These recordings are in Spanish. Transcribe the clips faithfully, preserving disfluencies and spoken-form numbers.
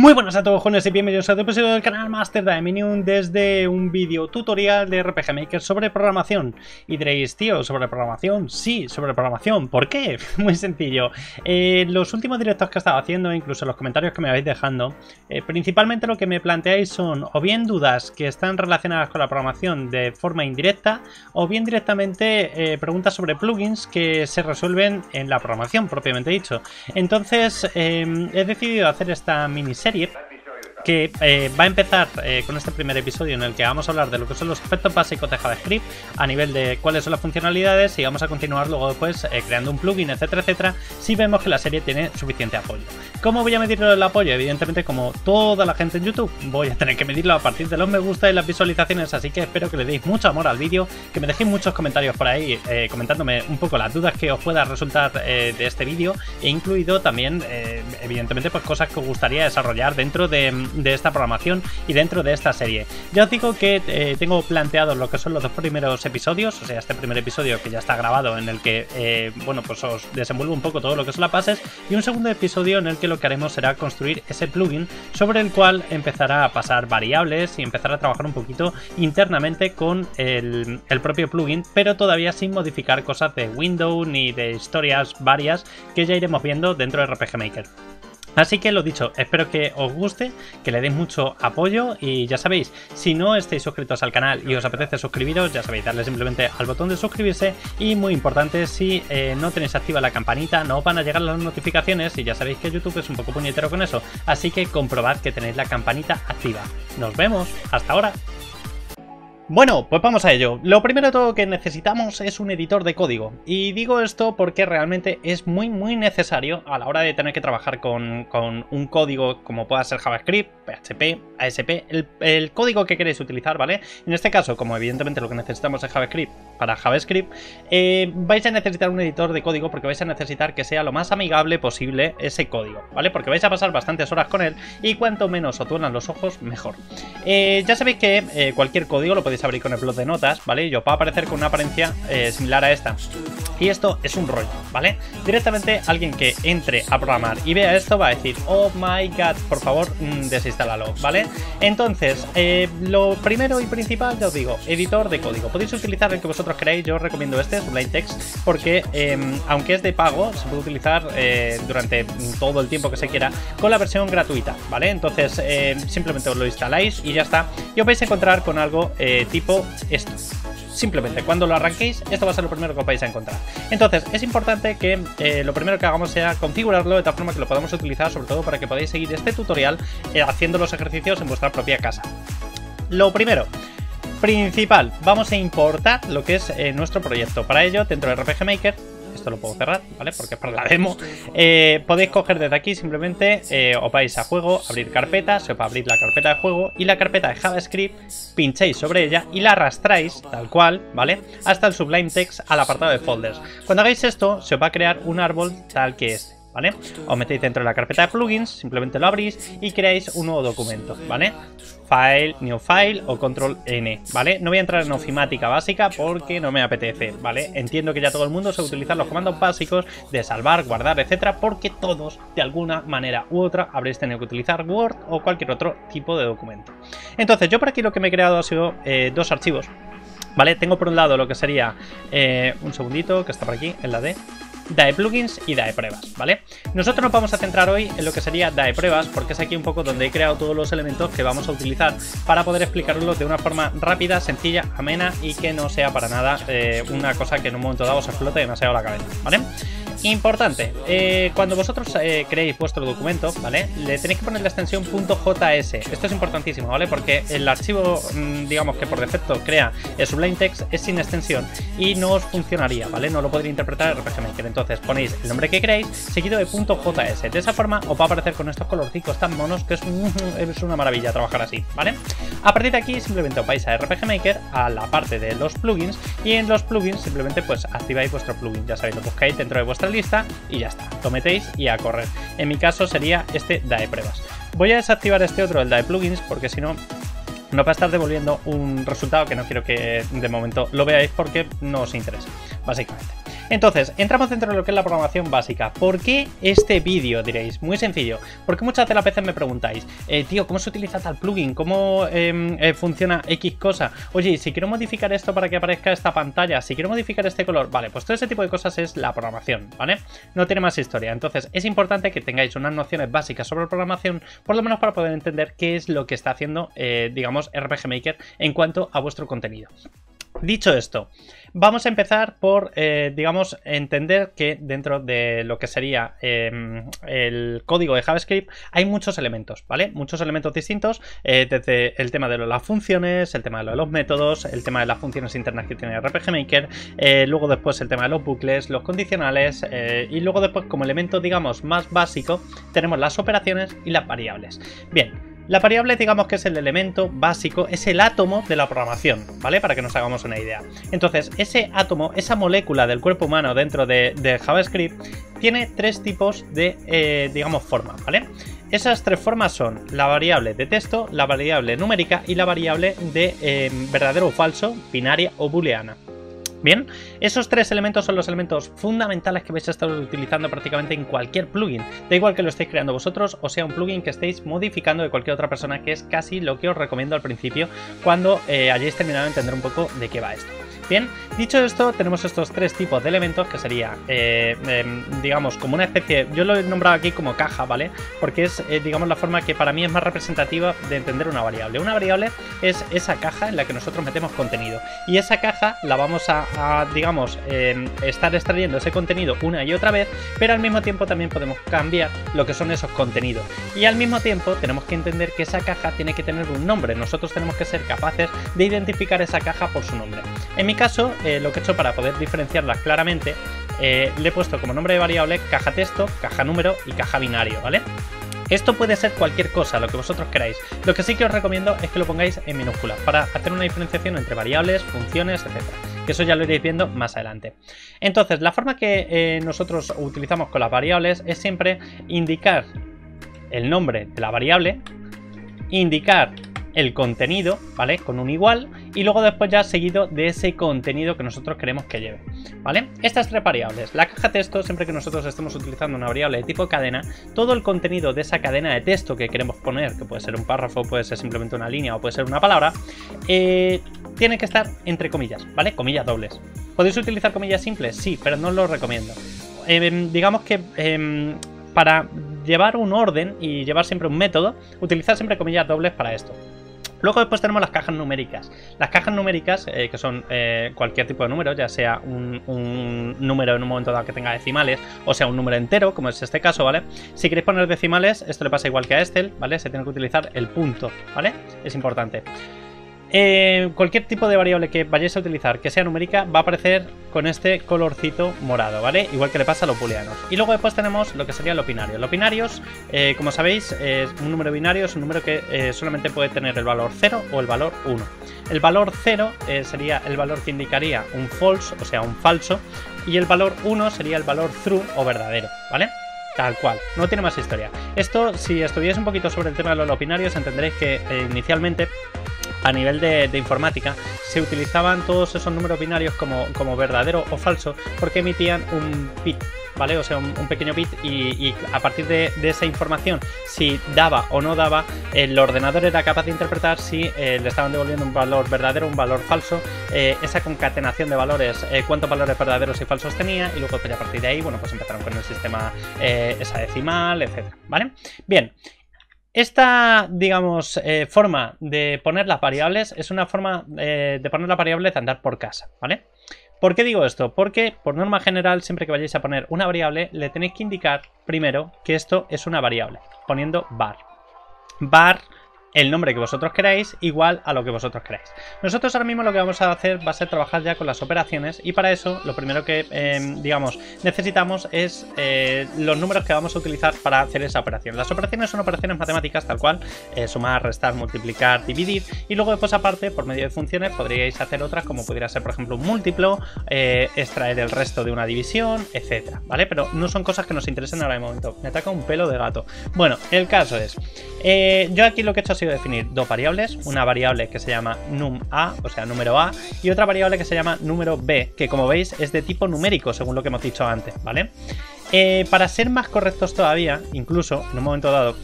Muy buenas a todos, jóvenes, y bienvenidos a otro episodio del canal Master Daeminium desde un vídeo tutorial de R P G Maker sobre programación. Y diréis, tío, ¿sobre programación? Sí, sobre programación. ¿Por qué? Muy sencillo. Eh, los últimos directos que he estado haciendo, incluso los comentarios que me vais dejando, eh, principalmente lo que me planteáis son o bien dudas que están relacionadas con la programación de forma indirecta, o bien directamente eh, preguntas sobre plugins que se resuelven en la programación, propiamente dicho. Entonces, eh, he decidido hacer esta mini serie que eh, va a empezar eh, con este primer episodio en el que vamos a hablar de lo que son los aspectos básicos de JavaScript a nivel de cuáles son las funcionalidades, y vamos a continuar luego después eh, creando un plugin, etcétera, etcétera, si vemos que la serie tiene suficiente apoyo. ¿Cómo voy a medir el apoyo? Evidentemente, como toda la gente en YouTube, voy a tener que medirlo a partir de los me gusta y las visualizaciones, así que espero que le deis mucho amor al vídeo, que me dejéis muchos comentarios por ahí eh, comentándome un poco las dudas que os pueda resultar eh, de este vídeo, e incluido también, eh, evidentemente, pues cosas que os gustaría desarrollar dentro de de esta programación y dentro de esta serie. Ya os digo que eh, tengo planteados lo que son los dos primeros episodios, o sea, este primer episodio que ya está grabado, en el que eh, bueno, pues os desenvuelvo un poco todo lo que son las bases, y un segundo episodio en el que lo que haremos será construir ese plugin sobre el cual empezará a pasar variables y empezar a trabajar un poquito internamente con el, el propio plugin, pero todavía sin modificar cosas de Windows ni de historias varias que ya iremos viendo dentro de R P G Maker. Así que lo dicho, espero que os guste, que le deis mucho apoyo, y ya sabéis, si no estáis suscritos al canal y os apetece suscribiros, ya sabéis, darle simplemente al botón de suscribirse, y muy importante, si eh, no tenéis activa la campanita no van a llegar las notificaciones, y ya sabéis que YouTube es un poco puñetero con eso, así que comprobad que tenéis la campanita activa. Nos vemos, hasta ahora. Bueno, pues vamos a ello. Lo primero de todo que necesitamos es un editor de código, y digo esto porque realmente es muy muy necesario a la hora de tener que trabajar con, con un código como pueda ser JavaScript, P H P, A S P, el, el código que queréis utilizar, ¿vale? En este caso, como evidentemente lo que necesitamos es JavaScript para JavaScript, eh, vais a necesitar un editor de código porque vais a necesitar que sea lo más amigable posible ese código, ¿vale? Porque vais a pasar bastantes horas con él, y cuanto menos os duelan los ojos, mejor. Eh, ya sabéis que eh, cualquier código lo podéis abrir con el blog de notas, ¿vale? Y os va a aparecer con una apariencia eh, similar a esta. Y esto es un rollo, ¿vale? Directamente alguien que entre a programar y vea esto va a decir, oh my god, por favor, mmm, desinstálalo, ¿vale? Entonces, eh, lo primero y principal, ya os digo, editor de código. Podéis utilizar el que vosotros queráis, yo os recomiendo este, Sublime Text, porque eh, aunque es de pago, se puede utilizar eh, durante todo el tiempo que se quiera con la versión gratuita, ¿vale? Entonces, eh, simplemente os lo instaláis y ya está. Y os vais a encontrar con algo eh, tipo esto. Simplemente cuando lo arranquéis, esto va a ser lo primero que os vais a encontrar. Entonces es importante que eh, lo primero que hagamos sea configurarlo de tal forma que lo podamos utilizar, sobre todo para que podáis seguir este tutorial eh, haciendo los ejercicios en vuestra propia casa. Lo primero principal, vamos a importar lo que es eh, nuestro proyecto. Para ello, dentro de R P G Maker, esto lo puedo cerrar, ¿vale? Porque es para la demo. Eh, podéis coger desde aquí, simplemente eh, os vais a juego, abrir carpeta, se os va a abrir la carpeta de juego y la carpeta de JavaScript, pincháis sobre ella y la arrastráis tal cual, ¿vale? Hasta el Sublime Text, al apartado de folders. Cuando hagáis esto, se os va a crear un árbol tal que este, ¿vale? Os metéis dentro de la carpeta de plugins, simplemente lo abrís y creáis un nuevo documento, ¿vale? File, New File o Control N, ¿vale? No voy a entrar en ofimática básica porque no me apetece, ¿vale? Entiendo que ya todo el mundo se utilizan los comandos básicos de salvar, guardar, etcétera, porque todos, de alguna manera u otra, habréis tenido que utilizar Word o cualquier otro tipo de documento. Entonces, yo por aquí lo que me he creado ha sido eh, dos archivos, ¿vale? Tengo por un lado lo que sería, eh, un segundito, que está por aquí, en la D, D A E plugins y D A E pruebas, ¿vale? Nosotros nos vamos a centrar hoy en lo que sería D A E pruebas, porque es aquí un poco donde he creado todos los elementos que vamos a utilizar para poder explicarlos de una forma rápida, sencilla, amena y que no sea para nada eh, una cosa que en un momento dado os explote demasiado la cabeza, ¿vale? Importante, eh, cuando vosotros eh, creéis vuestro documento, ¿vale? Le tenéis que poner la extensión .js. Esto es importantísimo, ¿vale? Porque el archivo, digamos que por defecto crea el Sublime Text, es sin extensión y no os funcionaría, ¿vale? No lo podría interpretar el R P G Maker. Entonces ponéis el nombre que queréis seguido de .js. De esa forma os va a aparecer con estos colorcitos tan monos que es, un, es una maravilla trabajar así, ¿vale? A partir de aquí simplemente os vais a R P G Maker, a la parte de los plugins, y en los plugins simplemente pues activáis vuestro plugin. Ya sabéis, lo buscáis dentro de vuestra lista y ya está, lo metéis y a correr. En mi caso sería este D A E pruebas. Voy a desactivar este otro, el D A E plugins, porque si no nos va a estar devolviendo un resultado que no quiero que de momento lo veáis porque no os interesa, básicamente. Entonces, entramos dentro de lo que es la programación básica. ¿Por qué este vídeo? Diréis. Muy sencillo, porque muchas de las veces me preguntáis, eh, tío, ¿cómo se utiliza tal plugin? ¿Cómo eh, eh, funciona X cosa? Oye, si quiero modificar esto para que aparezca esta pantalla, si quiero modificar este color, vale, pues todo ese tipo de cosas es la programación, ¿vale? No tiene más historia. Entonces, es importante que tengáis unas nociones básicas sobre programación, por lo menos para poder entender qué es lo que está haciendo, eh, digamos, R P G Maker en cuanto a vuestro contenido. Dicho esto, vamos a empezar por, eh, digamos, entender que dentro de lo que sería eh, el código de JavaScript hay muchos elementos, ¿vale? Muchos elementos distintos, eh, desde el tema de las funciones, el tema de los métodos, el tema de las funciones internas que tiene R P G Maker, eh, luego después el tema de los bucles, los condicionales, eh, y luego después como elemento, digamos, más básico, tenemos las operaciones y las variables. Bien. La variable, digamos que es el elemento básico, es el átomo de la programación, ¿vale? Para que nos hagamos una idea. Entonces, ese átomo, esa molécula del cuerpo humano dentro de, de JavaScript, tiene tres tipos de, eh, digamos, formas, ¿vale? Esas tres formas son la variable de texto, la variable numérica y la variable de eh, verdadero o falso, binaria o booleana. Bien, esos tres elementos son los elementos fundamentales que vais a estar utilizando prácticamente en cualquier plugin. Da igual que lo estéis creando vosotros o sea un plugin que estéis modificando de cualquier otra persona, que es casi lo que os recomiendo al principio cuando eh, hayáis terminado de entender un poco de qué va esto. Bien, dicho esto, tenemos estos tres tipos de elementos que sería, eh, eh, digamos, como una especie, yo lo he nombrado aquí como caja, ¿vale? Porque es, eh, digamos, la forma que para mí es más representativa de entender una variable. Una variable es esa caja en la que nosotros metemos contenido. Y esa caja la vamos a, a digamos, eh, estar extrayendo ese contenido una y otra vez, pero al mismo tiempo también podemos cambiar lo que son esos contenidos. Y al mismo tiempo tenemos que entender que esa caja tiene que tener un nombre. Nosotros tenemos que ser capaces de identificar esa caja por su nombre. En mi caso, eh, lo que he hecho para poder diferenciarlas claramente, eh, le he puesto como nombre de variable caja texto, caja número y caja binario, ¿vale? Esto puede ser cualquier cosa, lo que vosotros queráis. Lo que sí que os recomiendo es que lo pongáis en minúsculas para hacer una diferenciación entre variables, funciones, etcétera. Que eso ya lo iréis viendo más adelante. Entonces, la forma que eh, nosotros utilizamos con las variables es siempre indicar el nombre de la variable, indicar el contenido, ¿vale? Con un igual y luego después ya seguido de ese contenido que nosotros queremos que lleve, ¿vale? Estas tres variables, la caja texto, siempre que nosotros estemos utilizando una variable de tipo cadena, todo el contenido de esa cadena de texto que queremos poner, que puede ser un párrafo, puede ser simplemente una línea o puede ser una palabra, eh, tiene que estar entre comillas, ¿vale? Comillas dobles. ¿Podéis utilizar comillas simples? Sí, pero no os lo recomiendo. Eh, digamos que eh, para llevar un orden y llevar siempre un método, utilizar siempre comillas dobles para esto. Luego después tenemos las cajas numéricas. Las cajas numéricas, eh, que son eh, cualquier tipo de número, ya sea un, un número en un momento dado que tenga decimales, o sea un número entero, como es este caso, ¿vale? Si queréis poner decimales, esto le pasa igual que a Excel, ¿vale? Se tiene que utilizar el punto, ¿vale? Es importante. Eh, cualquier tipo de variable que vayáis a utilizar que sea numérica va a aparecer con este colorcito morado, ¿vale? Igual que le pasa a los booleanos. Y luego después tenemos lo que serían los binarios. Los binarios, eh, como sabéis, eh, un número binario es un número que eh, solamente puede tener el valor cero o el valor uno. El valor cero eh, sería el valor que indicaría un false, o sea, un falso, y el valor uno sería el valor true o verdadero, ¿vale? Tal cual, no tiene más historia. Esto, si estudiáis un poquito sobre el tema de los binarios, entenderéis que eh, inicialmente a nivel de, de informática se utilizaban todos esos números binarios como, como verdadero o falso porque emitían un bit, ¿vale? O sea, un, un pequeño bit y, y a partir de, de esa información, si daba o no daba, el ordenador era capaz de interpretar si eh, le estaban devolviendo un valor verdadero o un valor falso, eh, esa concatenación de valores, eh, cuántos valores verdaderos y falsos tenía, y luego pues, a partir de ahí, bueno, pues empezaron con el sistema eh, hexadecimal, etcétera, ¿vale? Bien. Esta, digamos, eh, forma de poner las variables es una forma eh, de poner las variables de andar por casa, ¿vale? ¿Por qué digo esto? Porque, por norma general, siempre que vayáis a poner una variable, le tenéis que indicar primero que esto es una variable, poniendo var. Var, el nombre que vosotros queráis, igual a lo que vosotros queráis. Nosotros ahora mismo lo que vamos a hacer va a ser trabajar ya con las operaciones y para eso lo primero que, eh, digamos, necesitamos es eh, los números que vamos a utilizar para hacer esa operación. Las operaciones son operaciones matemáticas tal cual, eh, sumar, restar, multiplicar, dividir, y luego después aparte, por medio de funciones, podríais hacer otras como pudiera ser, por ejemplo, un múltiplo, eh, extraer el resto de una división, etcétera, ¿vale? Pero no son cosas que nos interesen ahora de momento. Me ataca un pelo de gato. Bueno, el caso es, eh, yo aquí lo que he hecho consigo definir dos variables, una variable que se llama num a, o sea número A, y otra variable que se llama número B, que como veis es de tipo numérico según lo que hemos dicho antes, ¿vale? Eh, para ser más correctos todavía, incluso en un momento dado,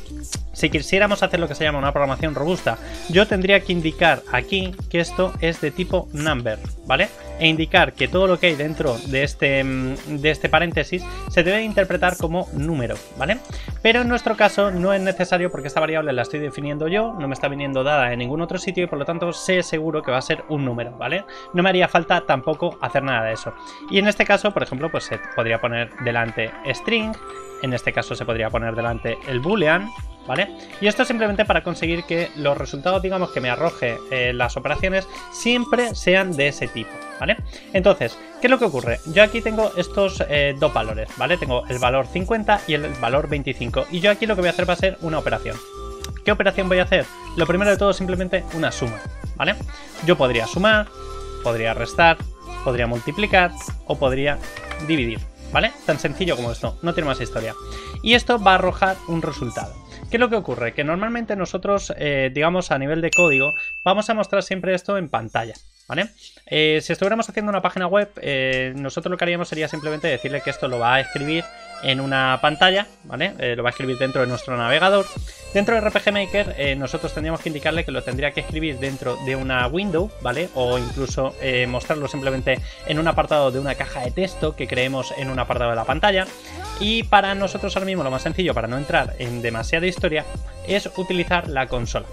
si quisiéramos hacer lo que se llama una programación robusta, yo tendría que indicar aquí que esto es de tipo number, ¿vale? E indicar que todo lo que hay dentro de este, de este paréntesis se debe interpretar como número, ¿vale? Pero en nuestro caso no es necesario porque esta variable la estoy definiendo yo, no me está viniendo dada en ningún otro sitio y por lo tanto sé seguro que va a ser un número, ¿vale? No me haría falta tampoco hacer nada de eso. Y en este caso, por ejemplo, pues se podría poner delante string, en este caso se podría poner delante el boolean, ¿vale? Y esto simplemente para conseguir que los resultados, digamos, que me arroje eh, las operaciones siempre sean de ese tipo, ¿vale? Entonces, ¿qué es lo que ocurre? Yo aquí tengo estos eh, dos valores, ¿vale? Tengo el valor cincuenta y el valor veinticinco. Y yo aquí lo que voy a hacer va a ser una operación. ¿Qué operación voy a hacer? Lo primero de todo es simplemente una suma, ¿vale? Yo podría sumar, podría restar, podría multiplicar o podría dividir, ¿vale? Tan sencillo como esto, no tiene más historia. Y esto va a arrojar un resultado. ¿Qué es lo que ocurre? Que normalmente nosotros, eh, digamos, a nivel de código, vamos a mostrar siempre esto en pantalla, ¿vale? Eh, si estuviéramos haciendo una página web, eh, nosotros lo que haríamos sería simplemente decirle que esto lo va a escribir en una pantalla, ¿vale? Eh, lo va a escribir dentro de nuestro navegador. Dentro de R P G Maker, eh, nosotros tendríamos que indicarle que lo tendría que escribir dentro de una window, ¿vale? O incluso eh, mostrarlo simplemente en un apartado de una caja de texto que creemos en un apartado de la pantalla. Y para nosotros ahora mismo lo más sencillo, para no entrar en demasiada historia, es utilizar la consola.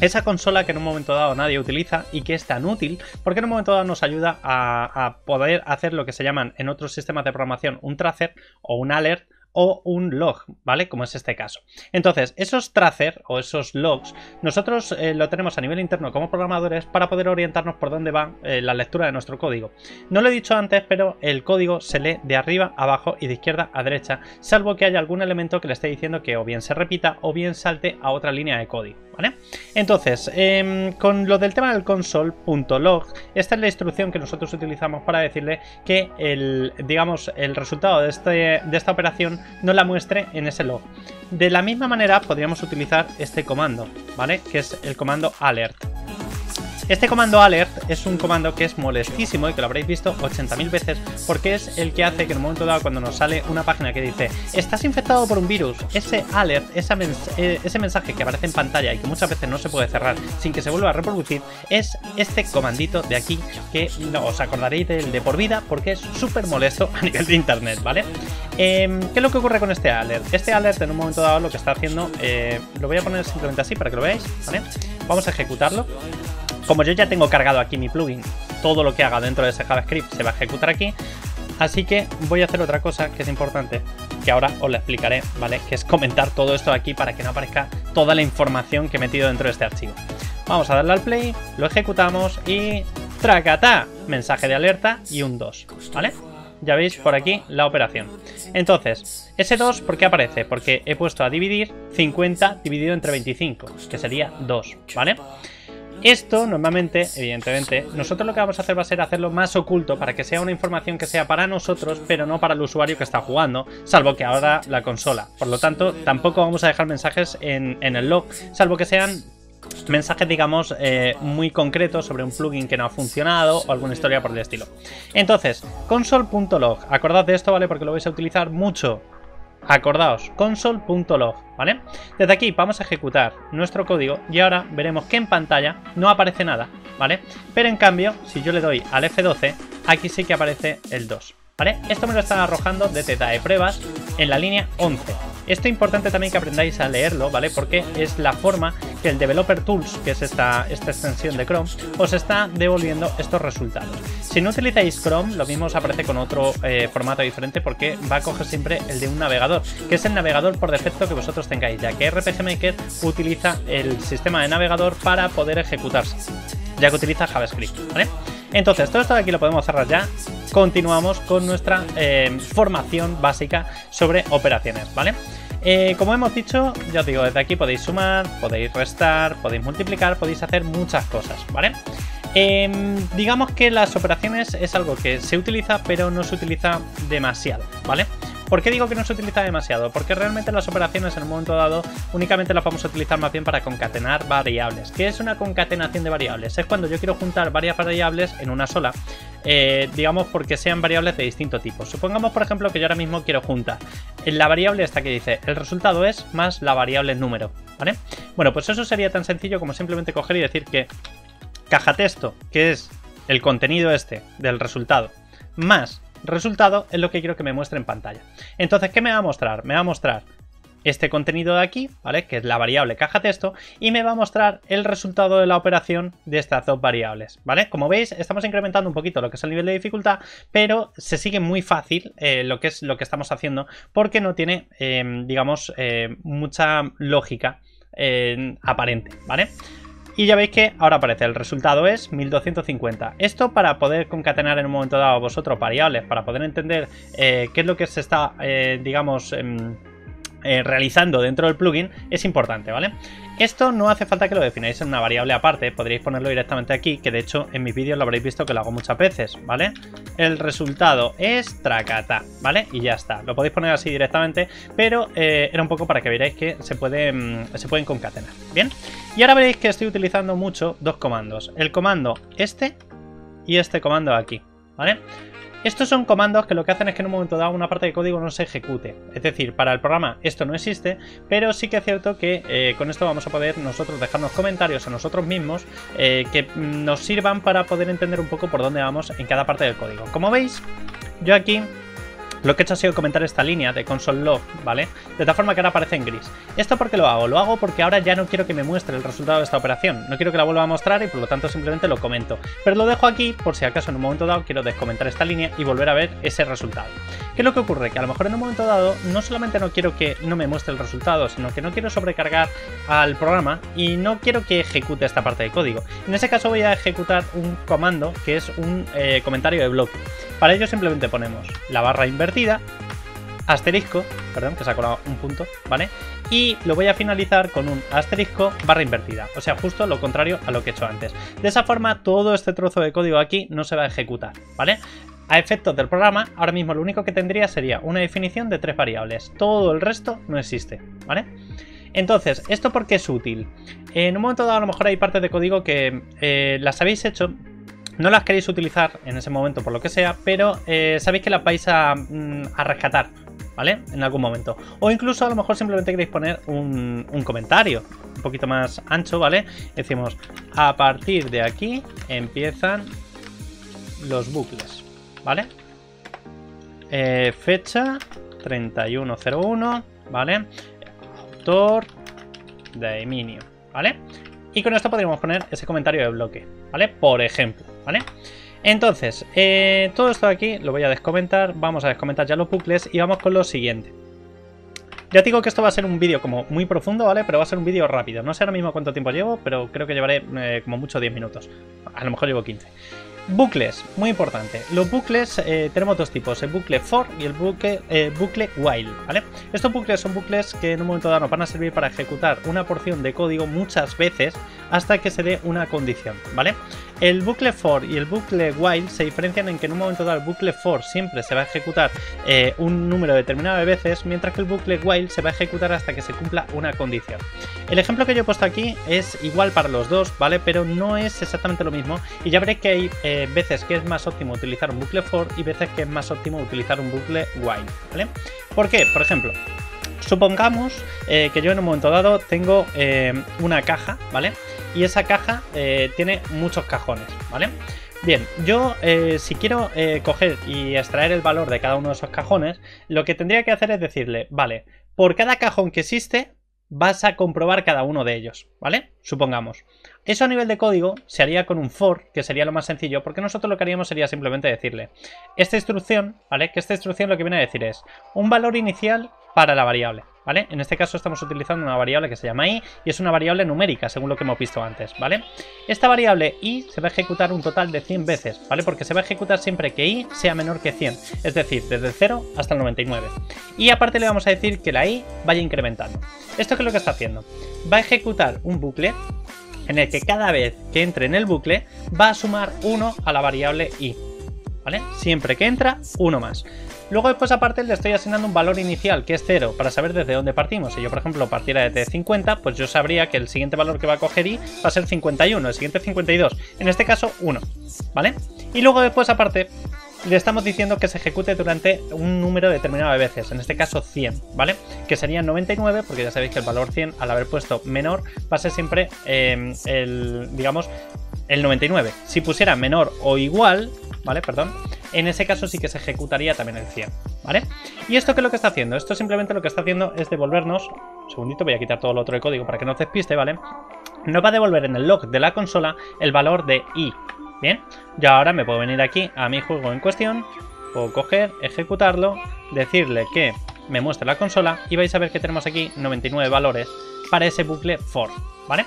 Esa consola que en un momento dado nadie utiliza y que es tan útil porque en un momento dado nos ayuda a, a poder hacer lo que se llaman en otros sistemas de programación un tracer o un alert o un log, ¿vale? Como es este caso. Entonces, esos tracer o esos logs, nosotros eh, lo tenemos a nivel interno como programadores para poder orientarnos por dónde va eh, la lectura de nuestro código. No lo he dicho antes, pero el código se lee de arriba a abajo y de izquierda a derecha, salvo que haya algún elemento que le esté diciendo que o bien se repita o bien salte a otra línea de código, ¿vale? Entonces, eh, con lo del tema del console.log, esta es la instrucción que nosotros utilizamos para decirle que el, digamos, el resultado de, este, de esta operación no la muestre en ese log. De la misma manera podríamos utilizar este comando, ¿vale? Que es el comando alert. Este comando alert es un comando que es molestísimo y que lo habréis visto ochenta mil veces porque es el que hace que en un momento dado cuando nos sale una página que dice estás infectado por un virus, ese alert, esa mens ese mensaje que aparece en pantalla y que muchas veces no se puede cerrar sin que se vuelva a reproducir, es este comandito de aquí que no os acordaréis del de por vida porque es súper molesto a nivel de internet, ¿vale? Eh, ¿Qué es lo que ocurre con este alert? Este alert en un momento dado lo que está haciendo, eh, lo voy a poner simplemente así para que lo veáis, ¿vale? Vamos a ejecutarlo. Como yo ya tengo cargado aquí mi plugin, todo lo que haga dentro de ese JavaScript se va a ejecutar aquí. Así que voy a hacer otra cosa que es importante, que ahora os la explicaré, ¿vale? Que es comentar todo esto aquí para que no aparezca toda la información que he metido dentro de este archivo. Vamos a darle al play, lo ejecutamos y ¡tracatá! Mensaje de alerta y un dos, ¿vale? Ya veis por aquí la operación. Entonces, ese dos, ¿por qué aparece? Porque he puesto a dividir cincuenta dividido entre veinticinco, que sería dos, ¿vale? Esto normalmente, evidentemente, nosotros lo que vamos a hacer va a ser hacerlo más oculto para que sea una información que sea para nosotros, pero no para el usuario que está jugando, salvo que ahora la consola. Por lo tanto, tampoco vamos a dejar mensajes en, en el log, salvo que sean mensajes, digamos, eh, muy concretos sobre un plugin que no ha funcionado o alguna historia por el estilo. Entonces, console.log, acordad de esto, ¿vale? Porque lo vais a utilizar mucho. Acordaos, console.log, ¿vale? Desde aquí vamos a ejecutar nuestro código y ahora veremos que en pantalla no aparece nada, ¿vale? Pero en cambio, si yo le doy al F doce, aquí sí que aparece el dos, ¿vale? Esto me lo está arrojando desde de pruebas en la línea once. Esto es importante también que aprendáis a leerlo, ¿vale? Porque es la forma que el Developer Tools, que es esta, esta extensión de Chrome, os está devolviendo estos resultados. Si no utilizáis Chrome, lo mismo os aparece con otro eh, formato diferente porque va a coger siempre el de un navegador, que es el navegador por defecto que vosotros tengáis, ya que R P G Maker utiliza el sistema de navegador para poder ejecutarse, ya que utiliza JavaScript, ¿vale? Entonces, todo esto de aquí lo podemos cerrar ya. Continuamos con nuestra eh, formación básica sobre operaciones, ¿vale? Eh, como hemos dicho, ya os digo, desde aquí podéis sumar, podéis restar, podéis multiplicar, podéis hacer muchas cosas, ¿vale? Eh, digamos que las operaciones es algo que se utiliza, pero no se utiliza demasiado, ¿vale? ¿Por qué digo que no se utiliza demasiado? Porque realmente las operaciones en un momento dado únicamente las vamos a utilizar más bien para concatenar variables. ¿Qué es una concatenación de variables? Es cuando yo quiero juntar varias variables en una sola, eh, digamos porque sean variables de distinto tipo. Supongamos, por ejemplo, que yo ahora mismo quiero juntar la variable esta que dice el resultado es más la variable número, ¿vale? Bueno, pues eso sería tan sencillo como simplemente coger y decir que caja texto, que es el contenido este del resultado, más resultado es lo que quiero que me muestre en pantalla. Entonces, ¿qué me va a mostrar? Me va a mostrar este contenido de aquí, ¿vale? Que es la variable caja texto, y me va a mostrar el resultado de la operación de estas dos variables, ¿vale? Como veis, estamos incrementando un poquito lo que es el nivel de dificultad, pero se sigue muy fácil eh, lo que es lo que estamos haciendo, porque no tiene, eh, digamos, eh, mucha lógica eh, aparente, ¿vale? Y ya veis que ahora aparece el resultado es mil doscientos cincuenta. Esto para poder concatenar en un momento dado vosotros variables, para poder entender eh, qué es lo que se está, eh, digamos, eh, eh, realizando dentro del plugin, es importante, ¿vale? Esto no hace falta que lo defináis en una variable aparte, podríais ponerlo directamente aquí, que de hecho en mis vídeos lo habréis visto que lo hago muchas veces, ¿vale? El resultado es tracata, ¿vale? Y ya está, lo podéis poner así directamente, pero eh, era un poco para que veáis que se, puede, se pueden concatenar, ¿bien? Y ahora veréis que estoy utilizando mucho dos comandos, el comando este y este comando aquí, ¿vale? Estos son comandos que lo que hacen es que en un momento dado una parte de código no se ejecute. Es decir, para el programa esto no existe, pero sí que es cierto que eh, con esto vamos a poder nosotros dejarnos comentarios a nosotros mismos eh, que nos sirvan para poder entender un poco por dónde vamos en cada parte del código. Como veis, yo aquí lo que he hecho ha sido comentar esta línea de console log, ¿vale? De tal forma que ahora aparece en gris. ¿Esto por qué lo hago? Lo hago porque ahora ya no quiero que me muestre el resultado de esta operación. No quiero que la vuelva a mostrar y por lo tanto simplemente lo comento. Pero lo dejo aquí por si acaso en un momento dado quiero descomentar esta línea y volver a ver ese resultado. ¿Qué es lo que ocurre? Que a lo mejor en un momento dado no solamente no quiero que no me muestre el resultado, sino que no quiero sobrecargar al programa y no quiero que ejecute esta parte de código. En ese caso voy a ejecutar un comando que es un eh, comentario de bloque. Para ello simplemente ponemos la barra inversa asterisco, perdón, que se ha colado un punto, ¿vale? Y lo voy a finalizar con un asterisco barra invertida, o sea, justo lo contrario a lo que he hecho antes. De esa forma, todo este trozo de código aquí no se va a ejecutar, ¿vale? A efectos del programa, ahora mismo lo único que tendría sería una definición de tres variables. Todo el resto no existe, ¿vale? Entonces, ¿esto por qué es útil? En un momento dado, a lo mejor hay partes de código que eh, las habéis hecho, no las queréis utilizar en ese momento por lo que sea, pero eh, sabéis que las vais a, a rescatar, ¿vale? En algún momento. O incluso a lo mejor simplemente queréis poner un, un comentario un poquito más ancho, ¿vale? Decimos, a partir de aquí empiezan los bucles, ¿vale? Eh, fecha treinta y uno cero uno, ¿vale? Autor Daeminium, ¿vale? Y con esto podríamos poner ese comentario de bloque, ¿vale? Por ejemplo. ¿Vale? Entonces, eh, todo esto de aquí lo voy a descomentar, vamos a descomentar ya los bucles y vamos con lo siguiente. Ya te digo que esto va a ser un vídeo como muy profundo, ¿vale? Pero va a ser un vídeo rápido, no sé ahora mismo cuánto tiempo llevo, pero creo que llevaré eh, como mucho diez minutos, a lo mejor llevo quince. Bucles, muy importante. Los bucles eh, tenemos dos tipos, el bucle for y el bucle, eh, bucle while, ¿vale? Estos bucles son bucles que en un momento dado nos van a servir para ejecutar una porción de código muchas veces hasta que se dé una condición, ¿vale? El bucle for y el bucle while se diferencian en que en un momento dado el bucle for siempre se va a ejecutar eh, un número determinado de veces, mientras que el bucle while se va a ejecutar hasta que se cumpla una condición. El ejemplo que yo he puesto aquí es igual para los dos, ¿vale? Pero no es exactamente lo mismo y ya veréis que hay eh, veces que es más óptimo utilizar un bucle for y veces que es más óptimo utilizar un bucle while, ¿vale? ¿Por qué? Por ejemplo, supongamos eh, que yo en un momento dado tengo eh, una caja, ¿vale? Y esa caja eh, tiene muchos cajones, ¿vale? Bien, yo eh, si quiero eh, coger y extraer el valor de cada uno de esos cajones, lo que tendría que hacer es decirle, vale, por cada cajón que existe vas a comprobar cada uno de ellos, ¿vale? Supongamos. Eso a nivel de código se haría con un for, que sería lo más sencillo, porque nosotros lo que haríamos sería simplemente decirle esta instrucción, ¿vale? Que esta instrucción lo que viene a decir es un valor inicial para la variable, ¿vale? En este caso estamos utilizando una variable que se llama i y es una variable numérica, según lo que hemos visto antes, ¿vale? Esta variable i se va a ejecutar un total de cien veces, ¿vale? Porque se va a ejecutar siempre que i sea menor que cien, es decir, desde cero hasta el noventa y nueve. Y aparte le vamos a decir que la i vaya incrementando. ¿Esto qué es lo que está haciendo? Va a ejecutar un bucle en el que cada vez que entre en el bucle va a sumar uno a la variable i, ¿vale? Siempre que entra, uno más. Luego después aparte le estoy asignando un valor inicial que es cero para saber desde dónde partimos. Si yo por ejemplo partiera desde cincuenta, pues yo sabría que el siguiente valor que va a coger i va a ser cincuenta y uno, el siguiente cincuenta y dos, en este caso uno, ¿vale? Y luego después aparte le estamos diciendo que se ejecute durante un número determinado de veces, en este caso cien, ¿vale? Que serían noventa y nueve, porque ya sabéis que el valor cien, al haber puesto menor, va a ser siempre eh, el, digamos, el noventa y nueve. Si pusiera menor o igual, ¿vale? Perdón. En ese caso sí que se ejecutaría también el cien, ¿vale? ¿Y esto qué es lo que está haciendo? Esto simplemente lo que está haciendo es devolvernos... Un segundito, voy a quitar todo lo otro de código para que no os despiste, ¿vale? Nos va a devolver en el log de la consola el valor de i. Bien, yo ahora me puedo venir aquí a mi juego en cuestión, puedo coger, ejecutarlo, decirle que me muestre la consola y vais a ver que tenemos aquí noventa y nueve valores para ese bucle for, ¿vale?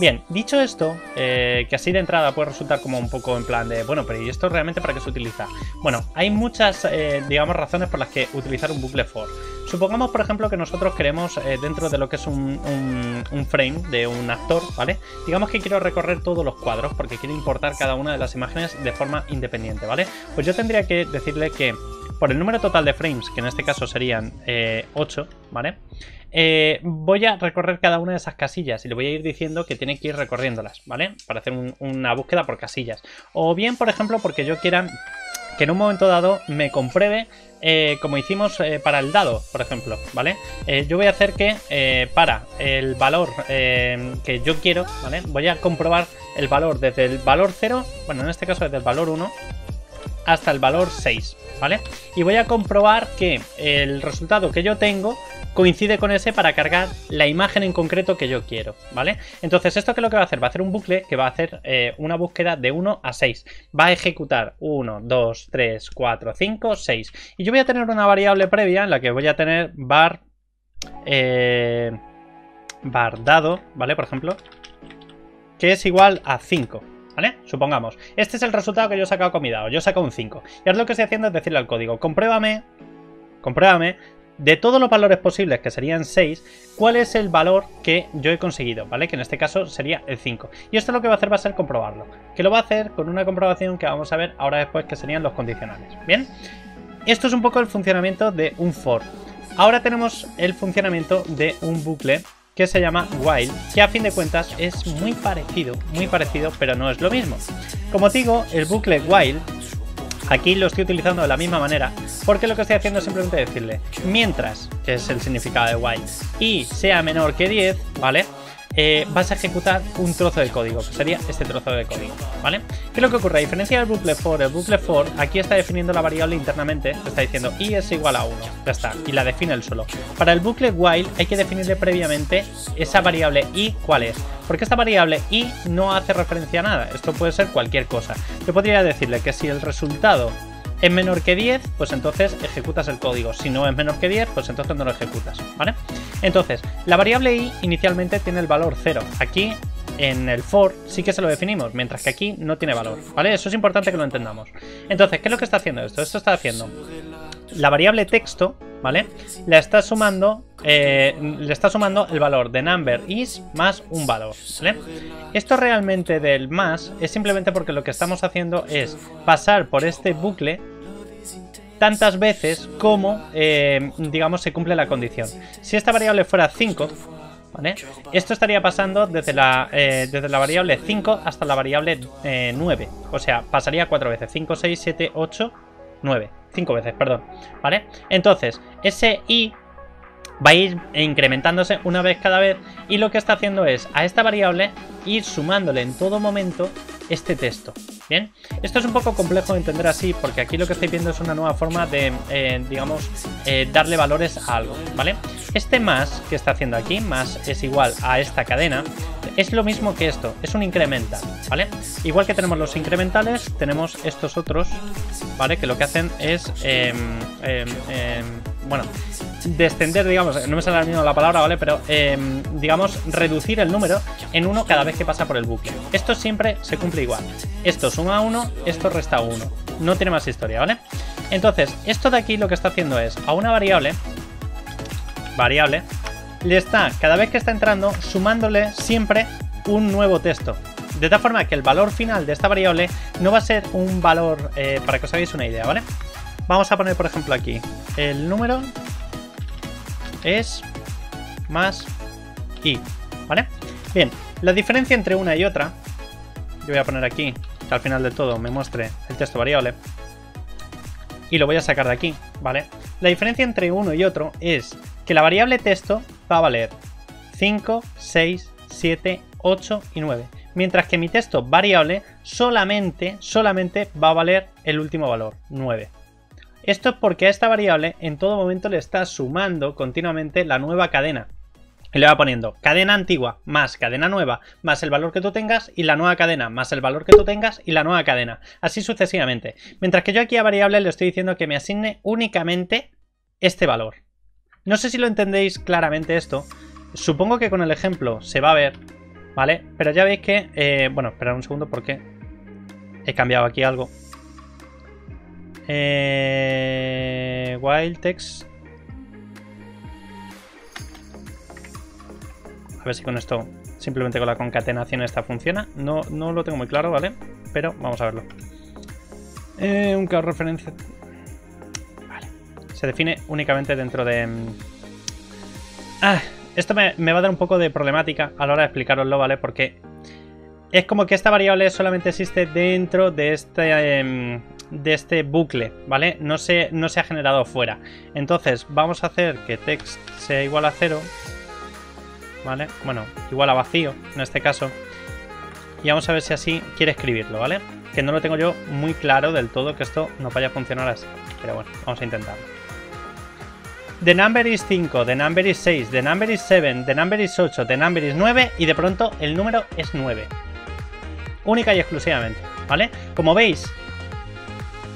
Bien, dicho esto, eh, que así de entrada puede resultar como un poco en plan de, bueno, pero ¿y esto realmente para qué se utiliza? Bueno, hay muchas, eh, digamos, razones por las que utilizar un bucle for. Supongamos, por ejemplo, que nosotros queremos, eh, dentro de lo que es un, un, un frame de un actor, ¿vale? Digamos que quiero recorrer todos los cuadros porque quiero importar cada una de las imágenes de forma independiente, ¿vale? Pues yo tendría que decirle que por el número total de frames, que en este caso serían eh, ocho, ¿vale? Eh, voy a recorrer cada una de esas casillas y le voy a ir diciendo que tiene que ir recorriéndolas, ¿vale? Para hacer un, una búsqueda por casillas. O bien, por ejemplo, porque yo quiera que en un momento dado me compruebe eh, como hicimos eh, para el dado, por ejemplo, ¿vale? Eh, yo voy a hacer que eh, para el valor eh, que yo quiero, ¿vale? Voy a comprobar el valor desde el valor cero, bueno, en este caso desde el valor uno, hasta el valor seis, ¿vale? Y voy a comprobar que el resultado que yo tengo coincide con ese para cargar la imagen en concreto que yo quiero, ¿vale? Entonces, ¿esto qué es lo que va a hacer? Va a hacer un bucle que va a hacer eh, una búsqueda de uno a seis. Va a ejecutar uno, dos, tres, cuatro, cinco, seis. Y yo voy a tener una variable previa en la que voy a tener var, eh, var dado, ¿vale? Por ejemplo, que es igual a cinco. ¿Vale? Supongamos, este es el resultado que yo he sacado con mi dado, yo he sacado un cinco. Y ahora lo que estoy haciendo es decirle al código, compruébame, compruébame, de todos los valores posibles, que serían seis, cuál es el valor que yo he conseguido, ¿vale? Que en este caso sería el cinco. Y esto lo que va a hacer va a ser comprobarlo, que lo va a hacer con una comprobación que vamos a ver ahora después, que serían los condicionales, ¿bien? Esto es un poco el funcionamiento de un for. Ahora tenemos el funcionamiento de un bucle que se llama while, que a fin de cuentas es muy parecido, muy parecido, pero no es lo mismo. Como digo, el bucle while, aquí lo estoy utilizando de la misma manera, porque lo que estoy haciendo es simplemente decirle, mientras, que es el significado de while, y sea menor que diez, ¿vale? Eh, vas a ejecutar un trozo de código, que sería este trozo de código, ¿vale? ¿Qué es lo que ocurre? A diferencia del bucle for, el bucle for aquí está definiendo la variable internamente, está diciendo i es igual a uno, ya está, y la define él solo. Para el bucle while hay que definirle previamente esa variable i, ¿cuál es? Porque esta variable i no hace referencia a nada, esto puede ser cualquier cosa. Yo podría decirle que si el resultado es menor que diez, pues entonces ejecutas el código. Si no es menor que diez, pues entonces no lo ejecutas, ¿vale? Entonces, la variable i inicialmente tiene el valor cero. Aquí, en el for, sí que se lo definimos, mientras que aquí no tiene valor, ¿vale? Eso es importante que lo entendamos. Entonces, ¿qué es lo que está haciendo esto? Esto está haciendo la variable texto, ¿vale? La está sumando, eh, le está sumando el valor de number is más un valor, ¿vale? Esto realmente del más es simplemente porque lo que estamos haciendo es pasar por este bucle tantas veces como, eh, digamos, se cumple la condición. Si esta variable fuera cinco, ¿vale? Esto estaría pasando desde la, eh, desde la variable cinco hasta la variable eh, nueve. O sea, pasaría cuatro veces, cinco, seis, siete, ocho, nueve. cinco veces, perdón, ¿vale? Entonces, ese i va a ir incrementándose una vez cada vez y lo que está haciendo es a esta variable ir sumándole en todo momento este texto, ¿bien? Esto es un poco complejo de entender así porque aquí lo que estáis viendo es una nueva forma de, eh, digamos, eh, darle valores a algo, ¿vale? Este más que está haciendo aquí, más es igual a esta cadena, es lo mismo que esto, es un incremental, ¿vale? Igual que tenemos los incrementales, tenemos estos otros, ¿vale? Que lo que hacen es, eh, eh, eh, bueno, descender, digamos, no me sale mismo la palabra, ¿vale? Pero, eh, digamos, reducir el número en uno cada vez que pasa por el bucle. Esto siempre se cumple igual. Esto suma uno, esto resta uno. No tiene más historia, ¿vale? Entonces, esto de aquí lo que está haciendo es a una variable... variable, le está, cada vez que está entrando, sumándole siempre un nuevo texto. De tal forma que el valor final de esta variable no va a ser un valor, eh, para que os hagáis una idea, ¿vale? Vamos a poner, por ejemplo, aquí el número es más i, ¿vale? Bien, la diferencia entre una y otra, yo voy a poner aquí que al final de todo me muestre el texto variable y lo voy a sacar de aquí, ¿vale? La diferencia entre uno y otro es que la variable texto va a valer cinco, seis, siete, ocho y nueve, mientras que mi texto variable solamente, solamente va a valer el último valor, nueve. Esto es porque a esta variable en todo momento le está sumando continuamente la nueva cadena. Y le va poniendo cadena antigua más cadena nueva más el valor que tú tengas y la nueva cadena más el valor que tú tengas y la nueva cadena. Así sucesivamente. Mientras que yo aquí a variable le estoy diciendo que me asigne únicamente este valor. No sé si lo entendéis claramente esto. Supongo que con el ejemplo se va a ver, ¿vale? Pero ya veis que... Eh, bueno, esperad un segundo porque he cambiado aquí algo. Eh, wild text... A ver si con esto, simplemente con la concatenación esta funciona. No, no lo tengo muy claro, ¿vale? Pero vamos a verlo. Eh, un caso referencia... Vale. Se define únicamente dentro de... Ah, esto me, me va a dar un poco de problemática a la hora de explicaroslo, ¿vale? Porque es como que esta variable solamente existe dentro de este... Eh, de este bucle, ¿vale? No se, no se ha generado fuera. Entonces, vamos a hacer que text sea igual a cero... ¿Vale? Bueno, igual a vacío en este caso. Y vamos a ver si así quiere escribirlo, ¿vale? Que no lo tengo yo muy claro del todo que esto no vaya a funcionar así. Pero bueno, vamos a intentarlo. The number is cinco, the number is seis, the number is siete, the number is ocho, the number is nueve y de pronto el número es nueve. Única y exclusivamente, ¿vale? Como veis,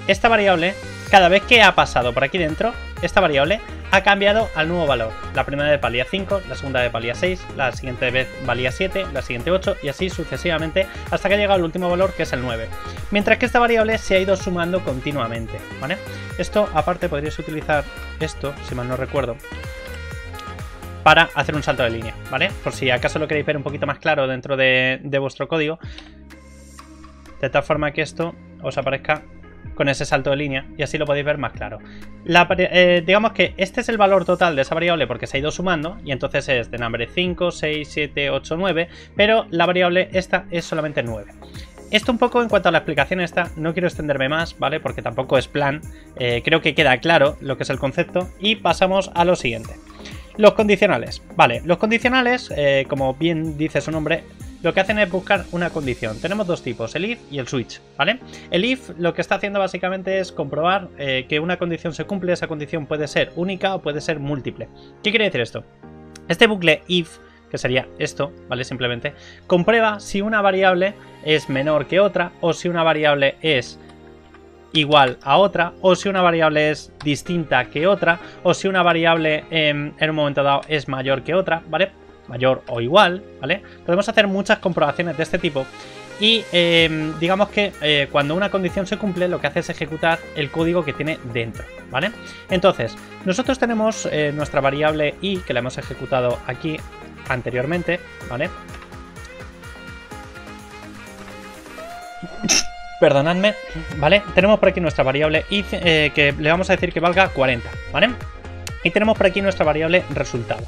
esta variable, cada vez que ha pasado por aquí dentro, esta variable... ha cambiado al nuevo valor. La primera vez valía cinco, la segunda vez valía seis, la siguiente vez valía siete, la siguiente ocho y así sucesivamente hasta que ha llegado al último valor que es el nueve. Mientras que esta variable se ha ido sumando continuamente, ¿vale? Esto aparte podríais utilizar esto, si mal no recuerdo, para hacer un salto de línea, ¿vale? Por si acaso lo queréis ver un poquito más claro dentro de, de vuestro código. De tal forma que esto os aparezca con ese salto de línea y así lo podéis ver más claro. La, eh, digamos que este es el valor total de esa variable porque se ha ido sumando y entonces es de number cinco, seis, siete, ocho, nueve, pero la variable esta es solamente nueve. Esto un poco en cuanto a la explicación esta, no quiero extenderme más, ¿vale? Porque tampoco es plan, eh, creo que queda claro lo que es el concepto y pasamos a lo siguiente. Los condicionales, ¿vale? Los condicionales, eh, como bien dice su nombre, lo que hacen es buscar una condición. Tenemos dos tipos, el if y el switch, ¿vale? El if lo que está haciendo básicamente es comprobar eh, que una condición se cumple, esa condición puede ser única o puede ser múltiple. ¿Qué quiere decir esto? Este bucle if, que sería esto, ¿vale? Simplemente comprueba si una variable es menor que otra o si una variable es igual a otra o si una variable es distinta que otra o si una variable eh, en un momento dado es mayor que otra, ¿vale? Mayor o igual, ¿vale? Podemos hacer muchas comprobaciones de este tipo y eh, digamos que eh, cuando una condición se cumple lo que hace es ejecutar el código que tiene dentro, ¿vale? Entonces, nosotros tenemos eh, nuestra variable i que la hemos ejecutado aquí anteriormente, ¿vale? Perdonadme, ¿vale? Tenemos por aquí nuestra variable i eh, que le vamos a decir que valga cuarenta, ¿vale? Y tenemos por aquí nuestra variable resultado.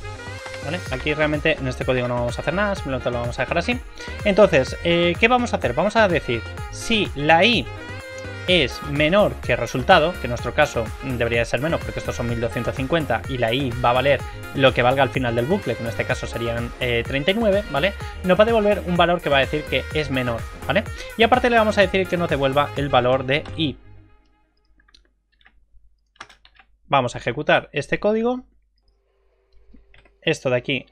¿Vale? Aquí realmente en este código no vamos a hacer nada, simplemente lo vamos a dejar así. Entonces, eh, ¿qué vamos a hacer? Vamos a decir si la i es menor que resultado, que en nuestro caso debería de ser menos porque estos son mil doscientos cincuenta y la i va a valer lo que valga al final del bucle, que en este caso serían eh, treinta y nueve, ¿vale? Nos va a devolver un valor que va a decir que es menor, ¿vale? Y aparte le vamos a decir que nos devuelva el valor de i. Vamos a ejecutar este código. Esto de aquí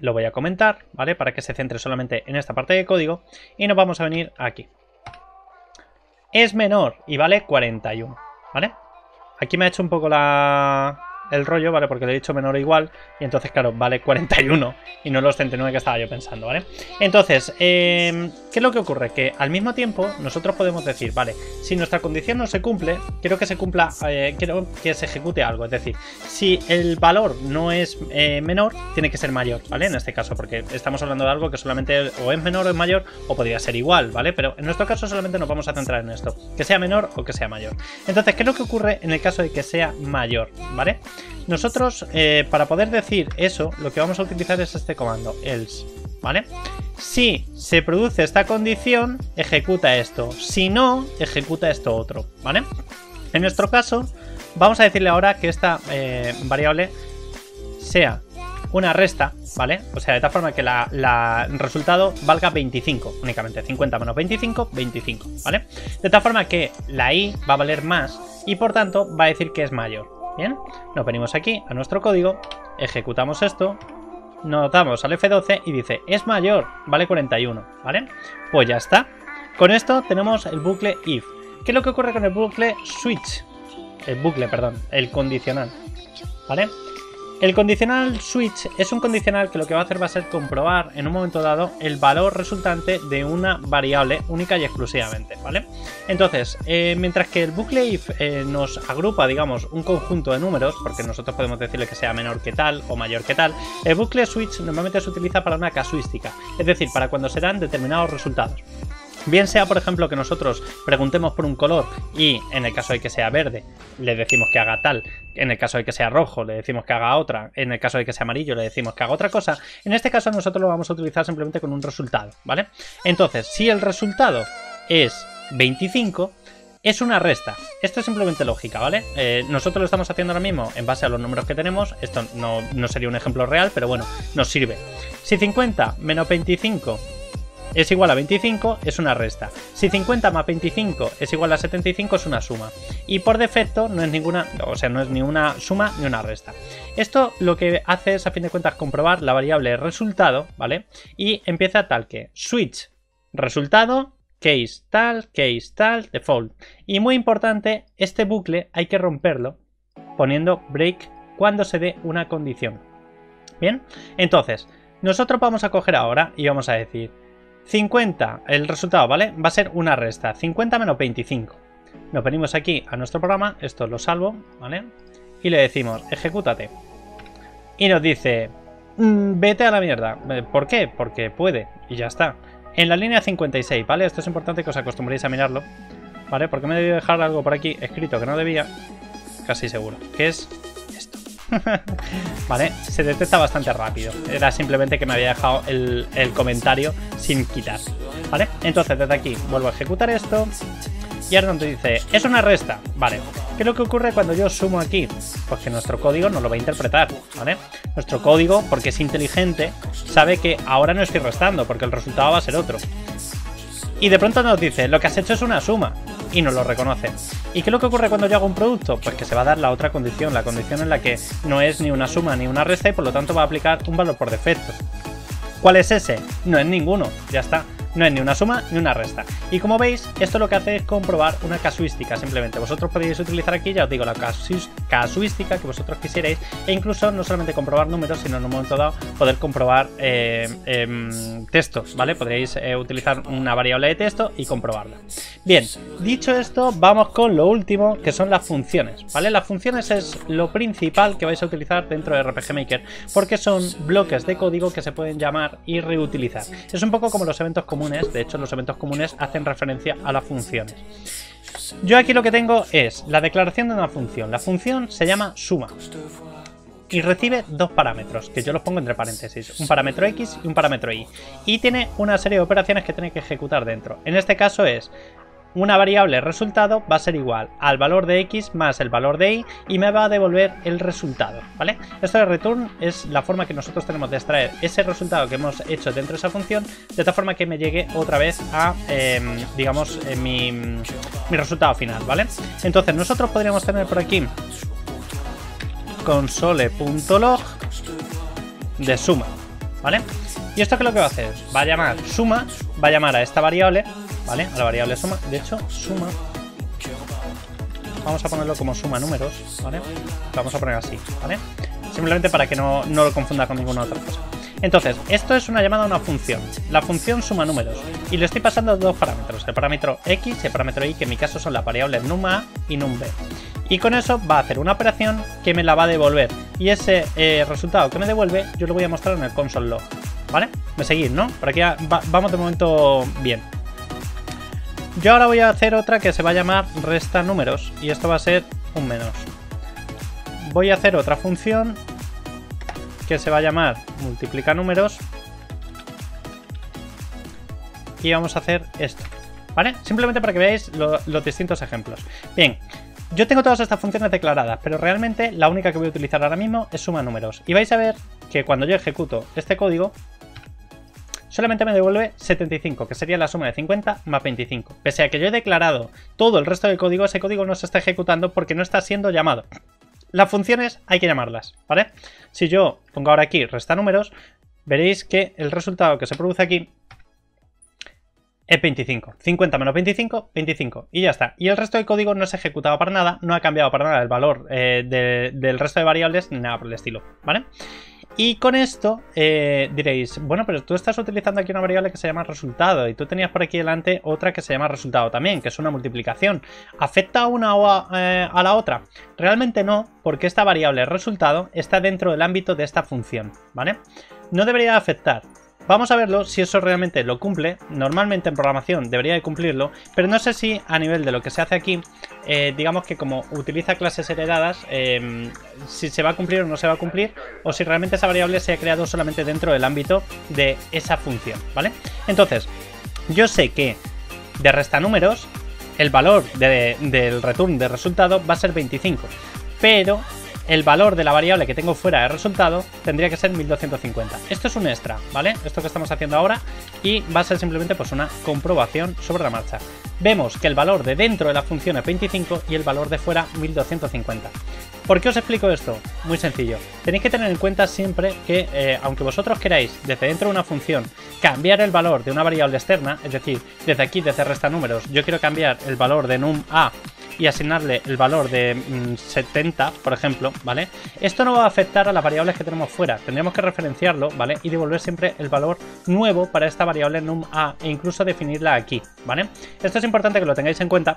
lo voy a comentar, ¿vale? Para que se centre solamente en esta parte de código. Y nos vamos a venir aquí. Es menor y vale cuarenta y uno, ¿vale? Aquí me ha hecho un poco la, el rollo, ¿vale? Porque le he dicho menor o igual y entonces, claro, vale cuarenta y uno y no los treinta y nueve que estaba yo pensando, ¿vale? Entonces, eh, ¿qué es lo que ocurre? Que al mismo tiempo nosotros podemos decir, vale, si nuestra condición no se cumple, quiero que se cumpla, eh, quiero que se ejecute algo, es decir, si el valor no es eh, menor, tiene que ser mayor, ¿vale? En este caso, porque estamos hablando de algo que solamente o es menor o es mayor o podría ser igual, ¿vale? Pero en nuestro caso solamente nos vamos a centrar en esto, que sea menor o que sea mayor. Entonces, ¿qué es lo que ocurre en el caso de que sea mayor, ¿vale? Nosotros, eh, para poder decir eso, lo que vamos a utilizar es este comando, else, ¿vale? Si se produce esta condición, ejecuta esto. Si no, ejecuta esto otro, ¿vale? En nuestro caso, vamos a decirle ahora que esta eh, variable sea una resta, ¿vale? O sea, de tal forma que la, la resultado valga veinticinco, únicamente cincuenta menos veinticinco, veinticinco, ¿vale? De tal forma que la i va a valer más y por tanto va a decir que es mayor. Bien, nos venimos aquí a nuestro código, ejecutamos esto, nos damos al F doce y dice, es mayor, vale cuarenta y uno, ¿vale? Pues ya está. Con esto tenemos el bucle if. ¿Qué es lo que ocurre con el bucle switch? El bucle, perdón, el condicional, ¿vale? El condicional switch es un condicional que lo que va a hacer va a ser comprobar en un momento dado el valor resultante de una variable única y exclusivamente, ¿vale? Entonces, eh, mientras que el bucle if eh, nos agrupa, digamos, un conjunto de números, porque nosotros podemos decirle que sea menor que tal o mayor que tal, el bucle switch normalmente se utiliza para una casuística, es decir, para cuando se dan determinados resultados. Bien sea, por ejemplo, que nosotros preguntemos por un color y en el caso de que sea verde le decimos que haga tal, en el caso de que sea rojo le decimos que haga otra, en el caso de que sea amarillo le decimos que haga otra cosa. En este caso nosotros lo vamos a utilizar simplemente con un resultado, ¿vale? Entonces, si el resultado es veinticinco, es una resta. Esto es simplemente lógica, ¿vale? Eh, nosotros lo estamos haciendo ahora mismo en base a los números que tenemos. Esto no, no sería un ejemplo real, pero bueno, nos sirve. Si cincuenta menos veinticinco es igual a veinticinco, es una resta. Si cincuenta más veinticinco es igual a setenta y cinco, es una suma. Y por defecto no es ninguna, o sea, no es ni una suma ni una resta. Esto lo que hace es, a fin de cuentas, comprobar la variable resultado, ¿vale? Y empieza tal que switch, resultado, case tal, case tal, default. Y muy importante, este bucle hay que romperlo poniendo break cuando se dé una condición. Bien, entonces, nosotros vamos a coger ahora y vamos a decir cincuenta, el resultado, ¿vale? Va a ser una resta, cincuenta menos veinticinco. Nos venimos aquí a nuestro programa, esto lo salvo, ¿vale? Y le decimos, ejecútate. Y nos dice, mmm, vete a la mierda. ¿Por qué? Porque puede, y ya está. En la línea cincuenta y seis, ¿vale? Esto es importante que os acostumbréis a mirarlo, ¿vale? Porque me he debido dejar algo por aquí escrito que no debía, casi seguro, que es esto. Vale, se detecta bastante rápido. Era simplemente que me había dejado el, el comentario sin quitar. Vale, entonces desde aquí vuelvo a ejecutar esto. Y ahora donde dice, es una resta. Vale, ¿qué es lo que ocurre cuando yo sumo aquí? Pues que nuestro código no lo va a interpretar, ¿vale? Nuestro código, porque es inteligente, sabe que ahora no estoy restando, porque el resultado va a ser otro. Y de pronto nos dice, lo que has hecho es una suma, y no lo reconoce. ¿Y qué es lo que ocurre cuando yo hago un producto? Pues que se va a dar la otra condición, la condición en la que no es ni una suma ni una resta y por lo tanto va a aplicar un valor por defecto. ¿Cuál es ese? No es ninguno, ya está. No es ni una suma ni una resta. Y como veis, esto lo que hace es comprobar una casuística, simplemente. Vosotros podéis utilizar aquí, ya os digo, la casuística que vosotros quisierais, e incluso no solamente comprobar números, sino en un momento dado poder comprobar eh, eh, textos, ¿vale? Podréis eh, utilizar una variable de texto y comprobarla. Bien, dicho esto, vamos con lo último, que son las funciones, ¿vale? Las funciones es lo principal que vais a utilizar dentro de R P G Maker, porque son bloques de código que se pueden llamar y reutilizar. Es un poco como los eventos comunes. De hecho, los eventos comunes hacen referencia a las funciones. Yo aquí lo que tengo es la declaración de una función. La función se llama suma y recibe dos parámetros, que yo los pongo entre paréntesis, un parámetro X y un parámetro Y. Y tiene una serie de operaciones que tiene que ejecutar dentro. En este caso es una variable resultado va a ser igual al valor de X más el valor de Y y me va a devolver el resultado, ¿vale? Esto de return es la forma que nosotros tenemos de extraer ese resultado que hemos hecho dentro de esa función, de tal forma que me llegue otra vez a, eh, digamos, eh, mi, mi resultado final, ¿vale? Entonces nosotros podríamos tener por aquí console.log de suma, ¿vale? Y esto que lo que va a hacer, va a llamar suma, va a llamar a esta variable, ¿vale? A la variable suma, de hecho, suma, vamos a ponerlo como suma números, ¿vale? Lo vamos a poner así, ¿vale? Simplemente para que no, no lo confunda con ninguna otra cosa. Entonces, esto es una llamada a una función. La función suma números. Y le estoy pasando dos parámetros, el parámetro X y el parámetro Y, que en mi caso son las variables num a y num b. Y con eso va a hacer una operación que me la va a devolver. Y ese eh, resultado que me devuelve, yo lo voy a mostrar en el console log, ¿vale? Me seguís, ¿no? Por aquí va, vamos de momento bien. Yo ahora voy a hacer otra que se va a llamar resta números. Y esto va a ser un menos. Voy a hacer otra función que se va a llamar multiplica números. Y vamos a hacer esto, ¿vale? Simplemente para que veáis lo, los distintos ejemplos. Bien. Yo tengo todas estas funciones declaradas, pero realmente la única que voy a utilizar ahora mismo es suma números. Y vais a ver que cuando yo ejecuto este código, solamente me devuelve setenta y cinco, que sería la suma de cincuenta más veinticinco. Pese a que yo he declarado todo el resto del código, ese código no se está ejecutando porque no está siendo llamado. Las funciones hay que llamarlas, ¿vale? Si yo pongo ahora aquí resta números, veréis que el resultado que se produce aquí es veinticinco. cincuenta menos veinticinco, veinticinco. Y ya está. Y el resto del código no se ha ejecutado para nada, no ha cambiado para nada el valor eh, de, del resto de variables, ni nada por el estilo, ¿vale? Y con esto eh, diréis, bueno, pero tú estás utilizando aquí una variable que se llama resultado y tú tenías por aquí delante otra que se llama resultado también, que es una multiplicación. ¿Afecta una o a, eh, a la otra? Realmente no, porque esta variable resultado está dentro del ámbito de esta función, ¿vale? No debería afectar. Vamos a verlo si eso realmente lo cumple. Normalmente en programación debería de cumplirlo, pero no sé si a nivel de lo que se hace aquí, eh, digamos que como utiliza clases heredadas, eh, si se va a cumplir o no se va a cumplir, o si realmente esa variable se ha creado solamente dentro del ámbito de esa función, ¿vale? Entonces, yo sé que de resta números, el valor de, del return de resultado va a ser veinticinco, pero el valor de la variable que tengo fuera de resultado tendría que ser mil doscientos cincuenta. Esto es un extra, ¿vale? Esto que estamos haciendo ahora, y va a ser simplemente pues una comprobación sobre la marcha. Vemos que el valor de dentro de la función es veinticinco y el valor de fuera mil doscientos cincuenta. ¿Por qué os explico esto? Muy sencillo. Tenéis que tener en cuenta siempre que, eh, aunque vosotros queráis desde dentro de una función cambiar el valor de una variable externa, es decir, desde aquí, desde resta números, yo quiero cambiar el valor de num a y asignarle el valor de setenta, por ejemplo, ¿vale? Esto no va a afectar a las variables que tenemos fuera. Tendríamos que referenciarlo, ¿vale? Y devolver siempre el valor nuevo para esta variable num a e incluso definirla aquí, ¿vale? Esto es importante que lo tengáis en cuenta,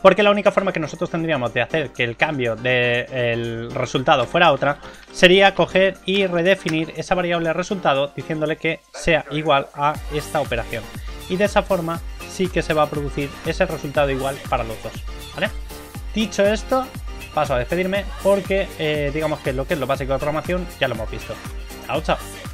porque la única forma que nosotros tendríamos de hacer que el cambio del resultado fuera otra sería coger y redefinir esa variable resultado diciéndole que sea igual a esta operación. Y de esa forma sí que se va a producir ese resultado igual para los dos, ¿vale? Dicho esto, paso a despedirme porque eh, digamos que lo que es lo básico de programación ya lo hemos visto. Chao, chao.